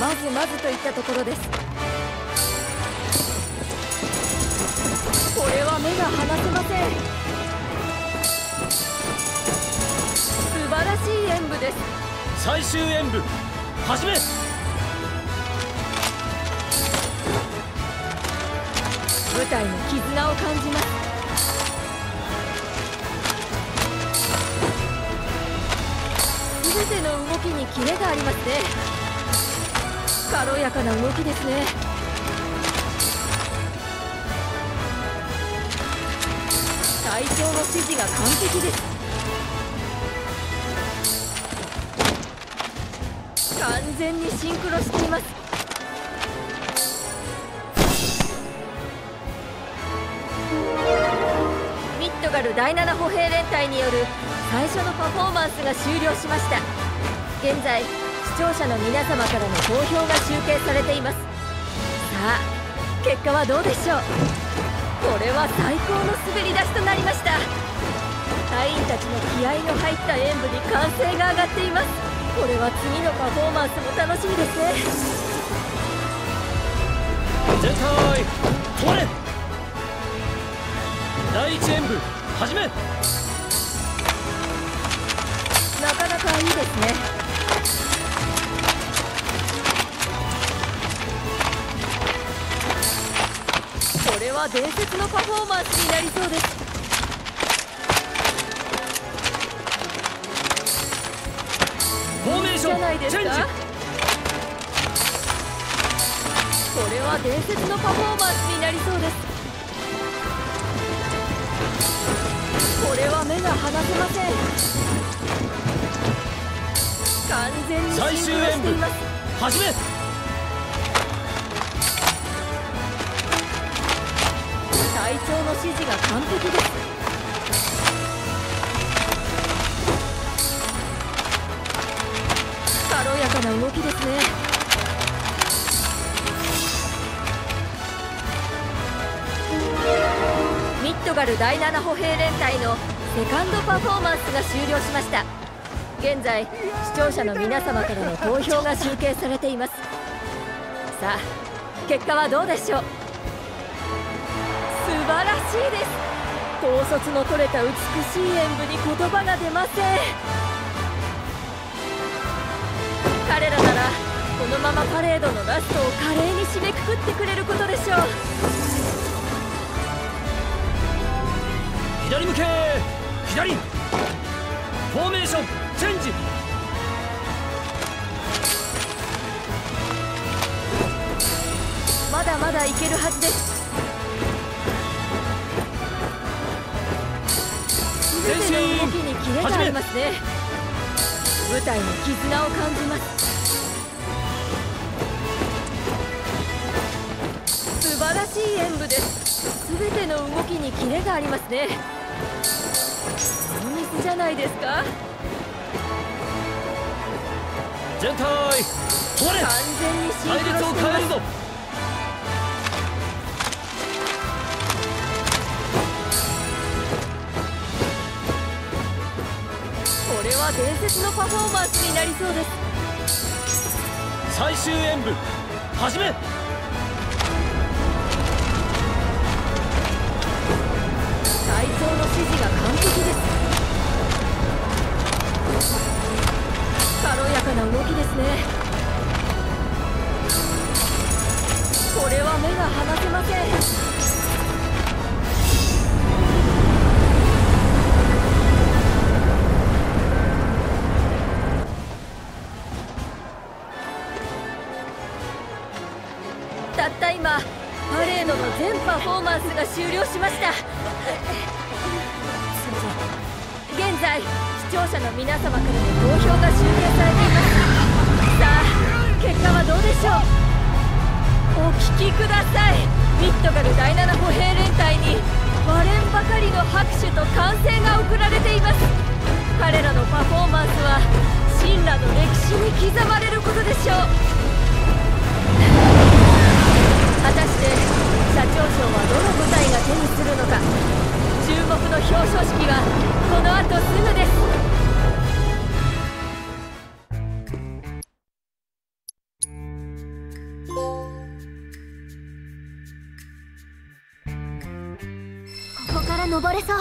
まずまずといったところです。これは目が離せません。素晴らしい演舞です。最終演舞始め。舞台の絆を感じます。全ての動きにキレがありますね。軽やかな動きですね。隊長の指示が完璧です。完全にシンクロしています。第7歩兵連隊による最初のパフォーマンスが終了しました。現在視聴者の皆様からの投票が集計されています。さあ結果はどうでしょう。これは最高の滑り出しとなりました。隊員たちの気合の入った演舞に歓声が上がっています。これは次のパフォーマンスも楽しみですね。全体止まれ。第1演舞始め。なかなかいいですね。これは伝説のパフォーマンスになりそうです。フォーメーションチェンジ。これは伝説のパフォーマンスになりそうです。これは目が離せません。完全に最終演舞始め。隊長の指示が完璧です。軽やかな動きですね。ミッドガル第7歩兵連隊のセカンドパフォーマンスが終了しました。現在視聴者の皆様からの投票が集計されています。さあ結果はどうでしょう。素晴らしいです。統率の取れた美しい演舞に言葉が出ません。彼らならこのままパレードのラストを華麗に締めくくってくれることでしょう。左向け左。フォーメーションチェンジ。まだまだいけるはずです。全身の動きにキレがありますね。舞台の絆を感じます。素晴らしい演舞です。全ての動きにキレがありますね。ノーミスじゃないですか。全体止まれ。完全にシンクロしています。これは伝説のパフォーマンスになりそうです。最終演舞始め。指示が完璧です。軽やかな動きですね。これは目が離せません。たった今パレードの全パフォーマンスが終了しました。現在視聴者の皆様からの投票が集計されています。さあ結果はどうでしょう。お聞きください。ミッドガル第7歩兵連隊に割れんばかりの拍手と歓声が送られています。彼らのパフォーマンスは神羅の歴史に刻まれることでしょう。果たして社長賞はどの舞台が手にするのか。注目の表彰式はこの後すぐです。登れそう。